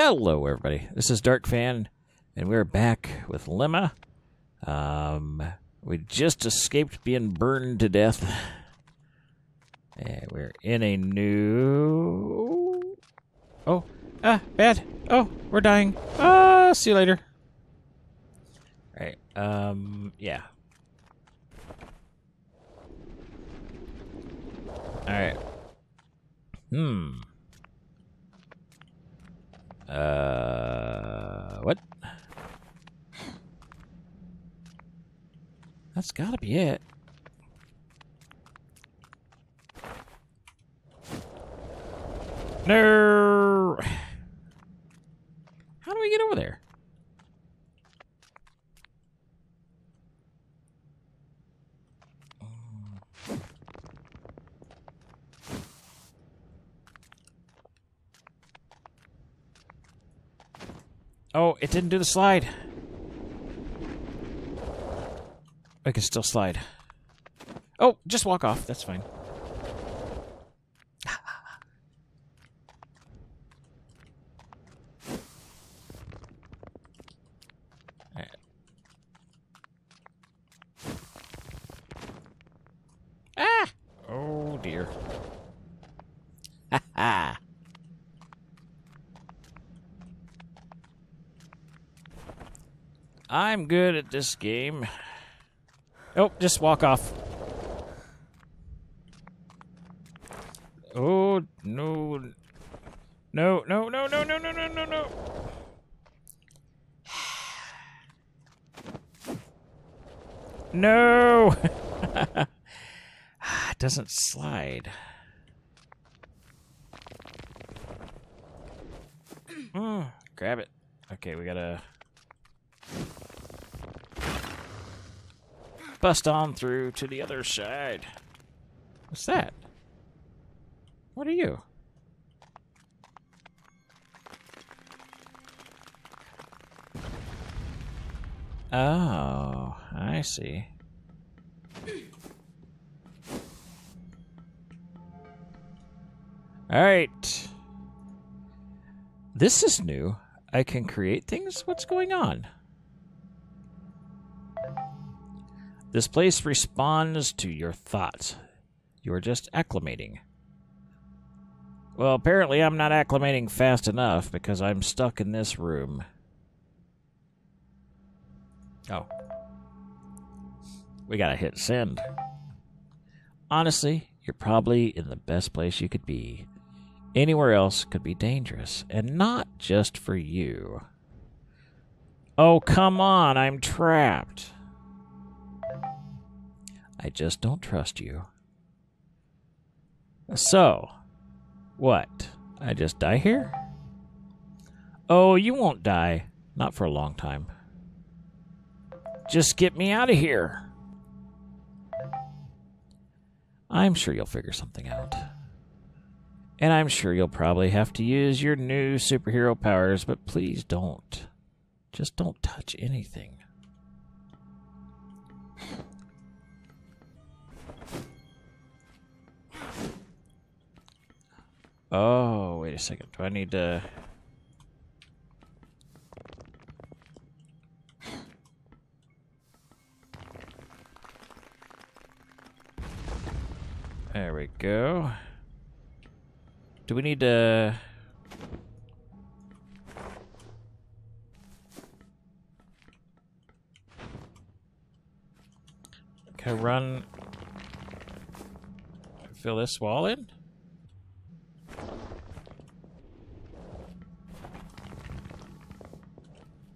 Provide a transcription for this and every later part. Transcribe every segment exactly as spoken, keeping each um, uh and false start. Hello, everybody. This is DarkFan, and we're back with Lemma. Um, we just escaped being burned to death. And we're in a new... Oh. Ah, bad. Oh, we're dying. Ah, see you later. Alright, um, yeah. Alright. Hmm. Uh, what? That's gotta be it. No! How do we get over there? Oh, it didn't do the slide. I can still slide. Oh, just walk off. That's fine. All right. Ah! Oh, dear. Ha ha. I'm good at this game. Oh, just walk off. Oh, no. No, no, no, no, no, no, no, no, no. No! It doesn't slide. Oh, grab it. Okay, we gotta... bust on through to the other side. What's that? What are you? Oh, I see. All right. This is new. I can create things? What's going on? This place responds to your thoughts. You're just acclimating. Well, apparently I'm not acclimating fast enough because I'm stuck in this room. Oh. We gotta hit send. Honestly, you're probably in the best place you could be. Anywhere else could be dangerous, and not just for you. Oh, come on, I'm trapped. I just don't trust you. So, what? I just die here? Oh, you won't die. Not for a long time. Just get me out of here. I'm sure you'll figure something out. And I'm sure you'll probably have to use your new superhero powers, but please don't. Just don't touch anything. Oh, wait a second. Do I need to... There we go. Do we need to... Can I run... fill this wall in?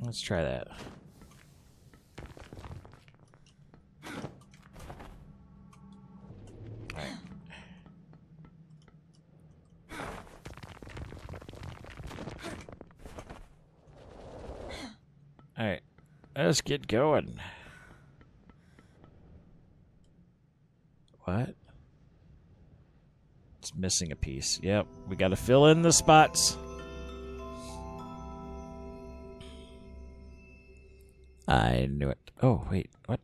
Let's try that. Alright. Alright. Let's get going. What? It's missing a piece. Yep. We gotta fill in the spots. I knew it. Oh, wait, what?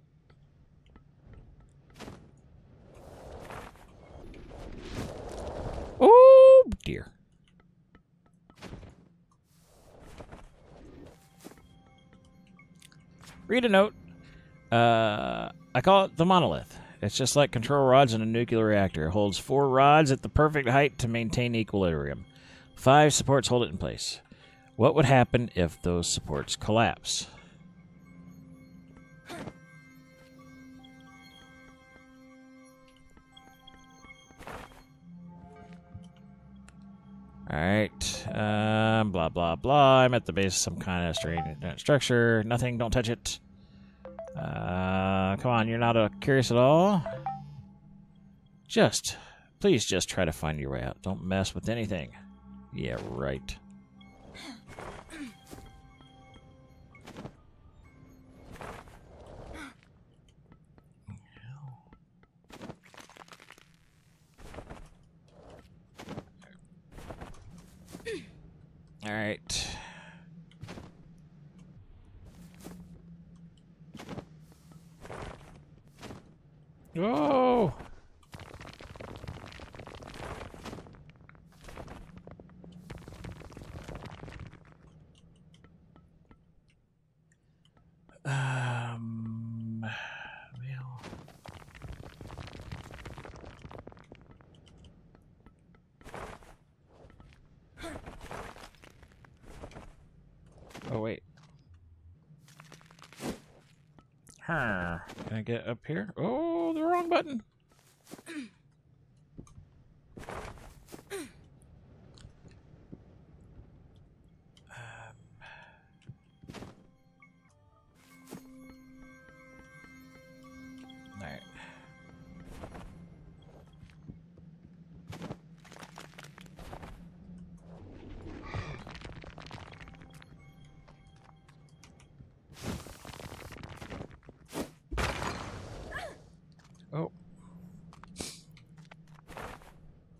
Oh, dear. Read a note. Uh, I call it the monolith. It's just like control rods in a nuclear reactor. It holds four rods at the perfect height to maintain equilibrium. Five supports hold it in place. What would happen if those supports collapse? Alright. Um, blah, blah, blah. I'm at the base of some kind of strange structure. Nothing. Don't touch it. Uh, come on. You're not uh, curious at all? Just. Please just try to find your way out. Don't mess with anything. Yeah, right. All right. Whoa! Um. Well. Oh, wait. Huh. Can I get up here? Oh, the wrong button. um, all right.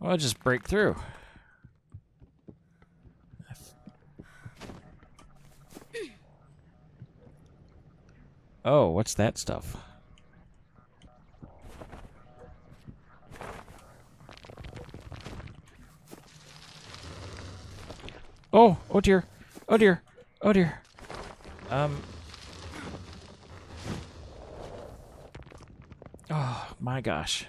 I'll just break through. Oh, what's that stuff? Oh, oh dear. Oh dear. Oh dear. Um. Oh my gosh.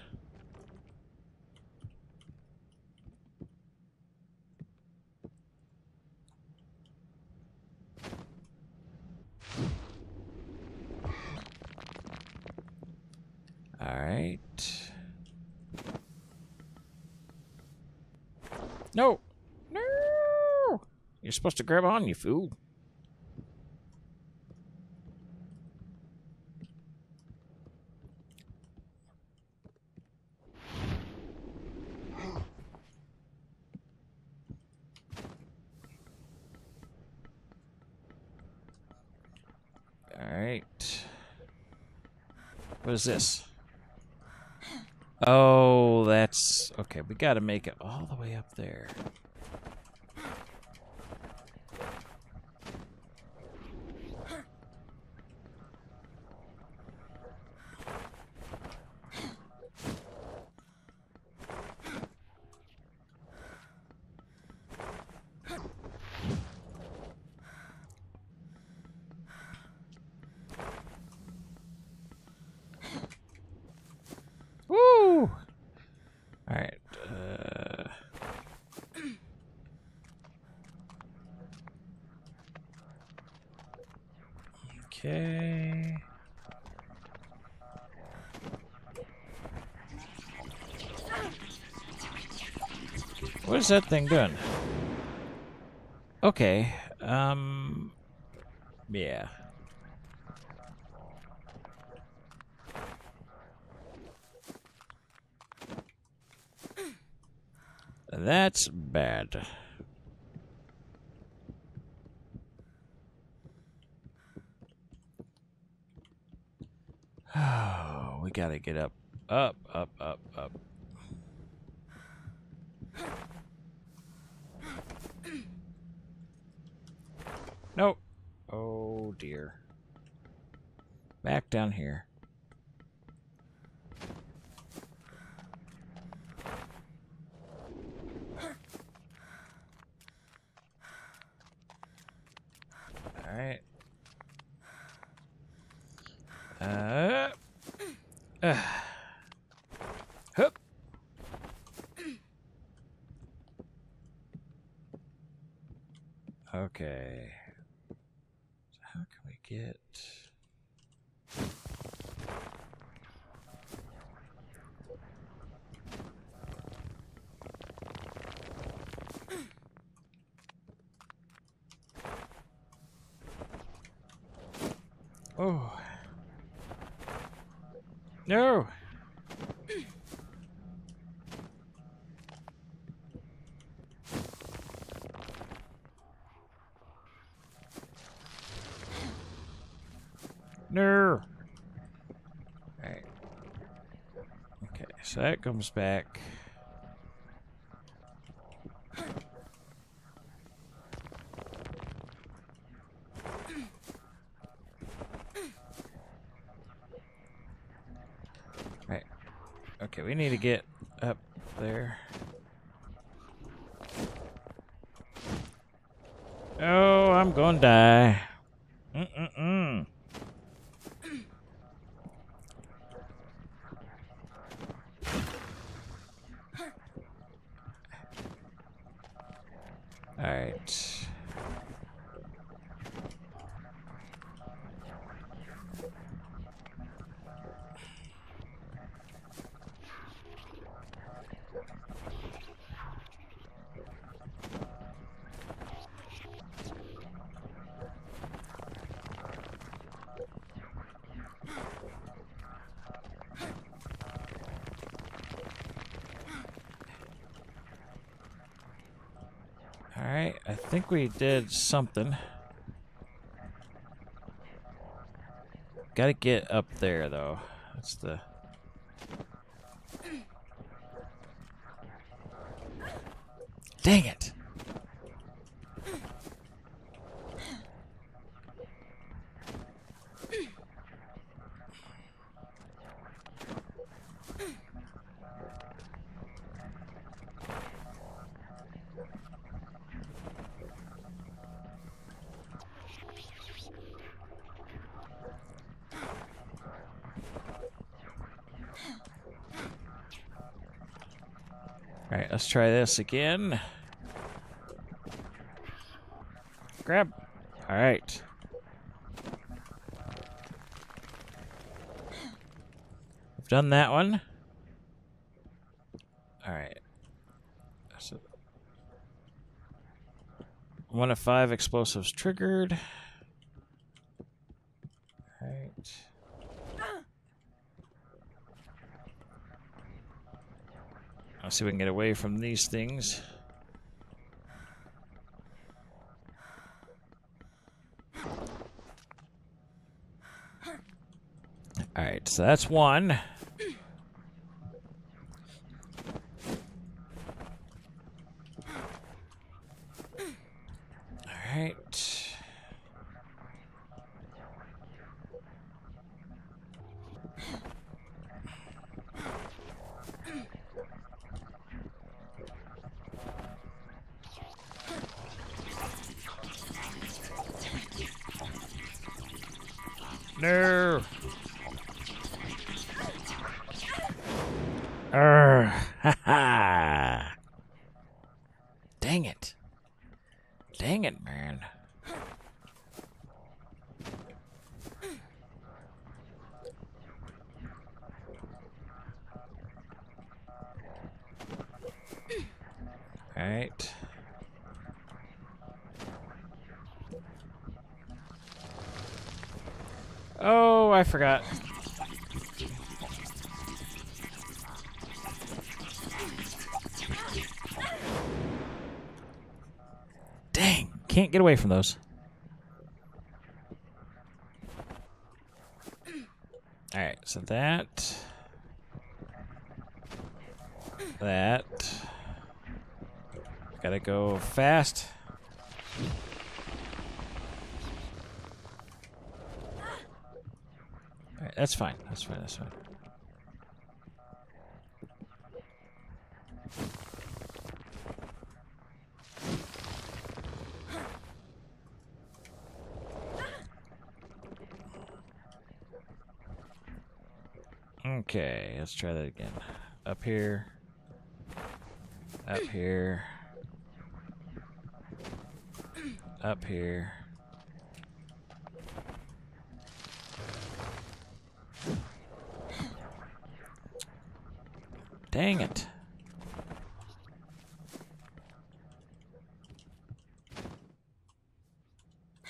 No! No! You're supposed to grab on, you fool. Alright. What is this? Oh, that's... Okay, we gotta make it all the way up there. Okay. What is that thing doing? Okay. Um. Yeah. That's bad. Gotta get up, up, up, up, up. No. Oh dear. Back down here. All right. Uh, uh, hup. Okay. So how can we get... Oh. No. No. Alright. Okay, so that comes back. Okay, we need to get up there. Oh, I'm gonna die. Mm-mm-mm. All right. Alright, I think we did something. Gotta get up there, though. That's the... Dang it! Alright, let's try this again. Grab. Alright. I've done that one. Alright. So, one of five explosives triggered. Alright. Let's see if we can get away from these things. Alright, so that's one. Alright. No. Urgh. Ha ha. Dang it. Dang it, man. All right. Oh, I forgot. Dang, can't get away from those. All right, so that, that, gotta go fast. That's fine. That's fine. That's fine. Okay, let's try that again. Up here. Up here. Up here. Dang it.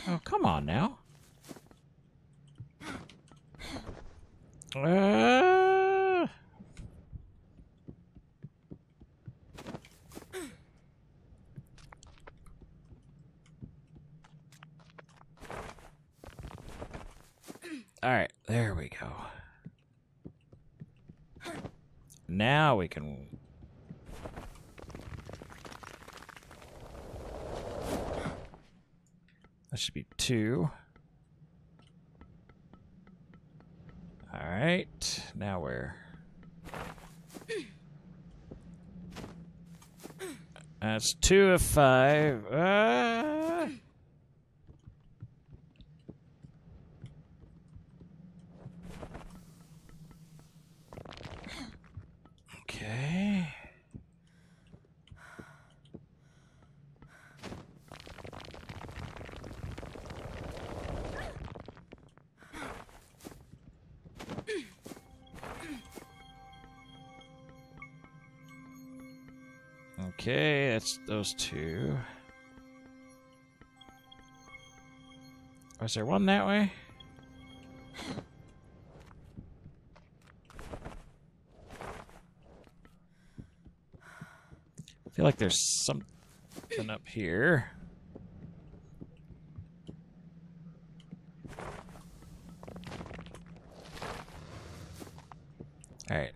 Oh, come on now. Uh... All right, there we go. Now we can... That should be two. All right, now where? That's two of five. Ah! Okay. Okay, that's those two. Was there one that way? I feel like there's something up here. All right,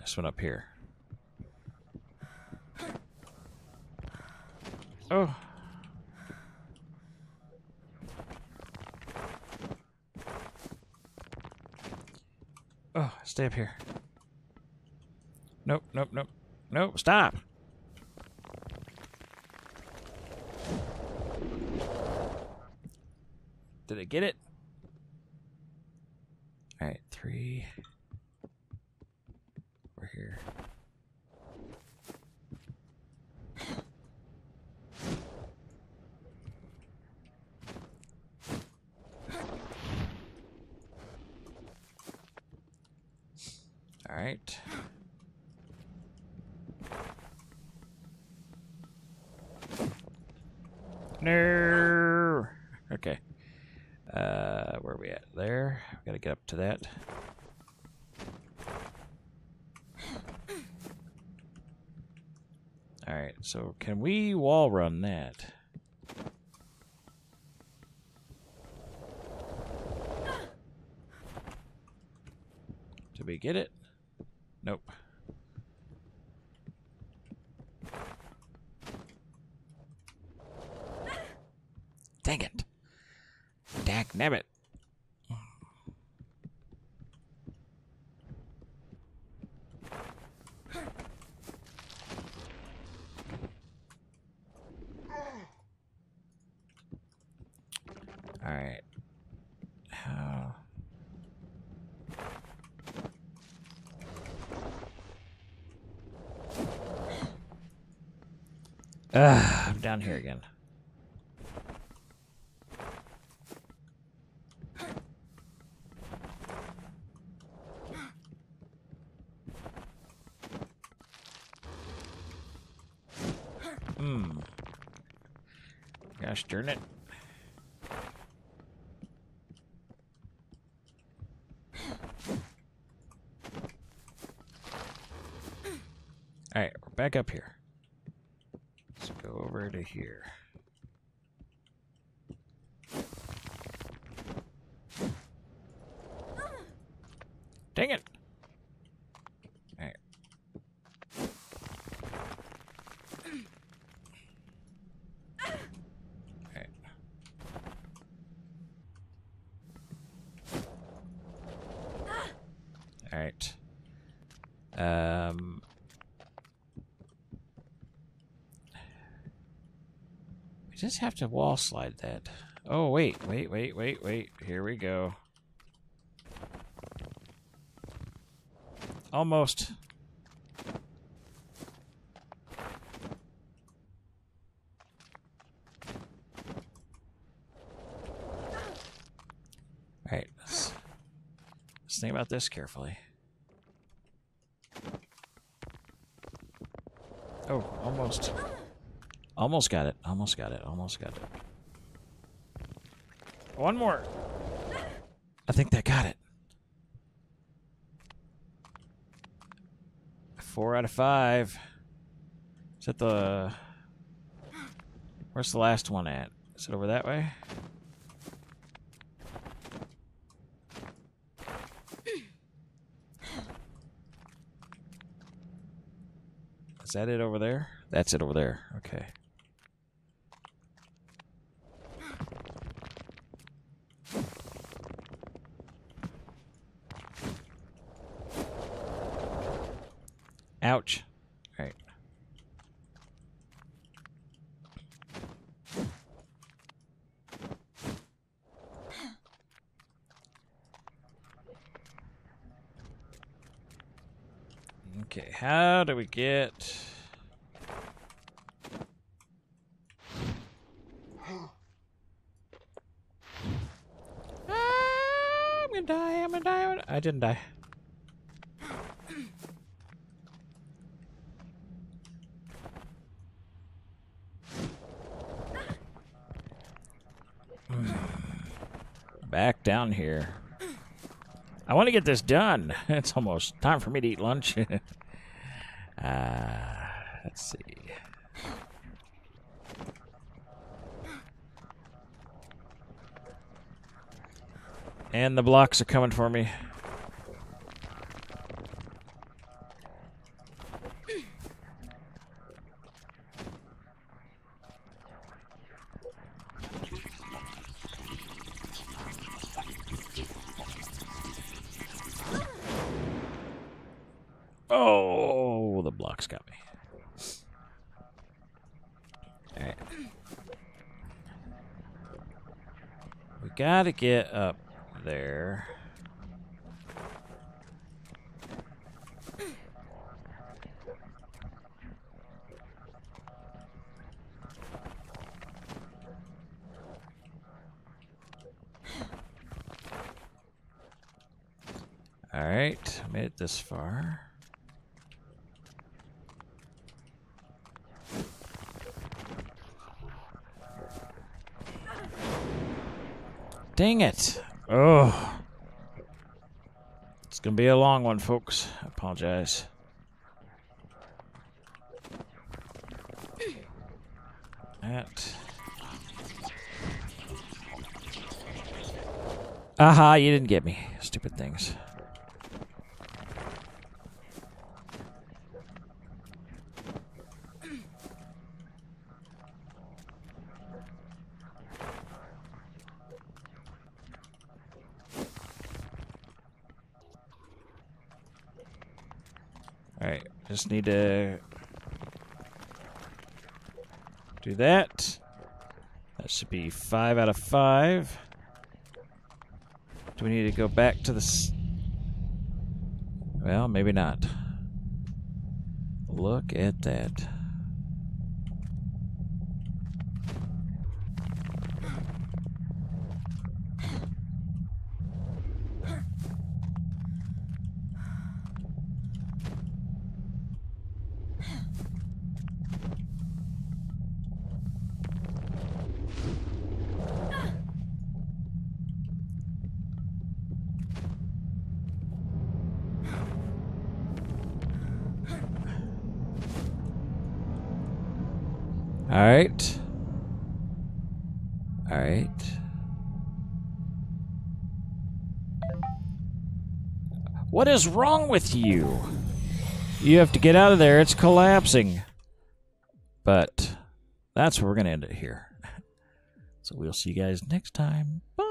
this one up here. Oh. Oh, stay up here. Nope, nope, nope. Nope, stop. Did I get it? All right, three. We're here. Alright. No. Okay. Uh, where are we at? There. We gotta get up to that. Alright, so can we wall run that? Did we get it? Nope. Dang it. Dak nabbit. Uh, I'm down here again. Hmm. Gosh darn it. All right, we're back up here. Over to here. Dang it! All right. All right. All right. Um. Just have to wall slide that. Oh, wait, wait, wait, wait, wait. Here we go. Almost. Alright, let's, let's think about this carefully. Oh, almost. Almost got it. Almost got it. Almost got it. One more. I think that got it. Four out of five. Is that the... Where's the last one at? Is it over that way? Is that it over there? That's it over there. Okay. Ouch. All right. Okay, how do we get... Ah, I'm gonna die, I'm gonna die, I'm gonna... I didn't die. Back down here. I want to get this done. It's almost time for me to eat lunch. uh, let's see. And the blocks are coming for me. Oh, the blocks got me. All right. We gotta get up there. All right, made it this far. Dang it. Oh. It's going to be a long one, folks. I apologize. That. Aha, you didn't get me. Stupid things. Alright, just need to do that. That should be five out of five. Do we need to go back to the... S well, maybe not. Look at that. All right. All right. What is wrong with you? You have to get out of there. It's collapsing. But that's where we're going to end it here. So we'll see you guys next time. Bye.